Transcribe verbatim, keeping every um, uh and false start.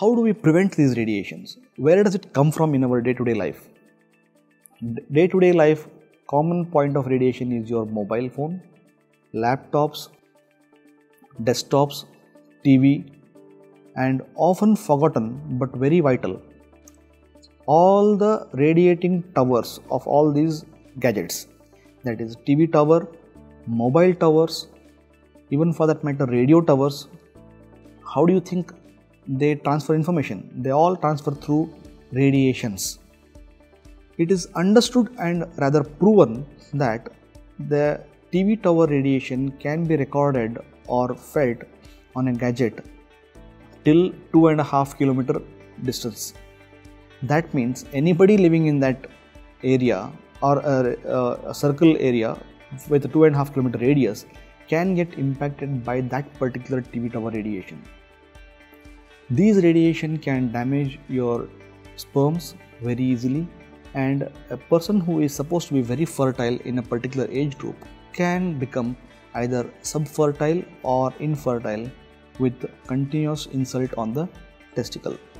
how do we prevent these radiations? Where does it come from in our day-to-day life? Day-to-day life, common point of radiation is your mobile phone, laptops, desktops, T V, and often forgotten but very vital, all the radiating towers of all these gadgets, that is T V tower, mobile towers, even for that matter radio towers. How do you think they transfer information? They all transfer through radiations. It is understood and rather proven that the T V tower radiation can be recorded or felt on a gadget till two and a half kilometer distance. That means anybody living in that area or a, a, a circle area with a two and a half kilometer radius can get impacted by that particular T V tower radiation. These radiation can damage your sperms very easily, and a person who is supposed to be very fertile in a particular age group can become either subfertile or infertile with continuous insult on the testicle.